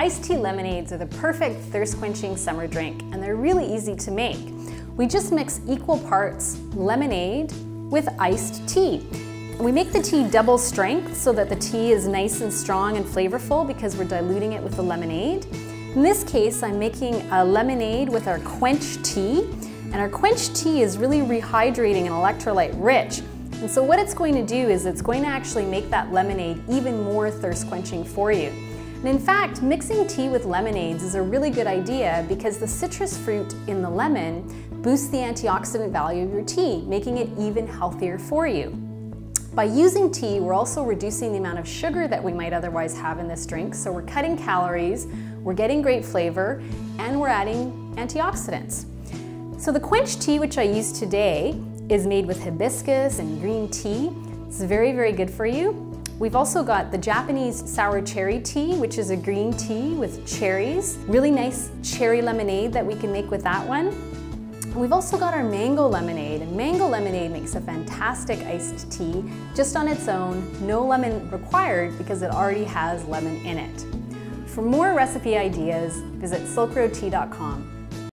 Iced tea lemonades are the perfect thirst-quenching summer drink, and they're really easy to make. We just mix equal parts lemonade with iced tea. We make the tea double strength so that the tea is nice and strong and flavorful because we're diluting it with the lemonade. In this case, I'm making a lemonade with our quench tea, and our quench tea is really rehydrating and electrolyte rich. And so what it's going to do is it's going to actually make that lemonade even more thirst quenching for you. And in fact, mixing tea with lemonades is a really good idea because the citrus fruit in the lemon boosts the antioxidant value of your tea, making it even healthier for you. By using tea, we're also reducing the amount of sugar that we might otherwise have in this drink, so we're cutting calories, we're getting great flavor, and we're adding antioxidants. So the quench tea, which I use today, is made with hibiscus and green tea. It's very, very good for you. We've also got the Japanese sour cherry tea, which is a green tea with cherries. Really nice cherry lemonade that we can make with that one. We've also got our mango lemonade. Mango lemonade makes a fantastic iced tea just on its own, no lemon required because it already has lemon in it. For more recipe ideas, visit silkroadtea.com.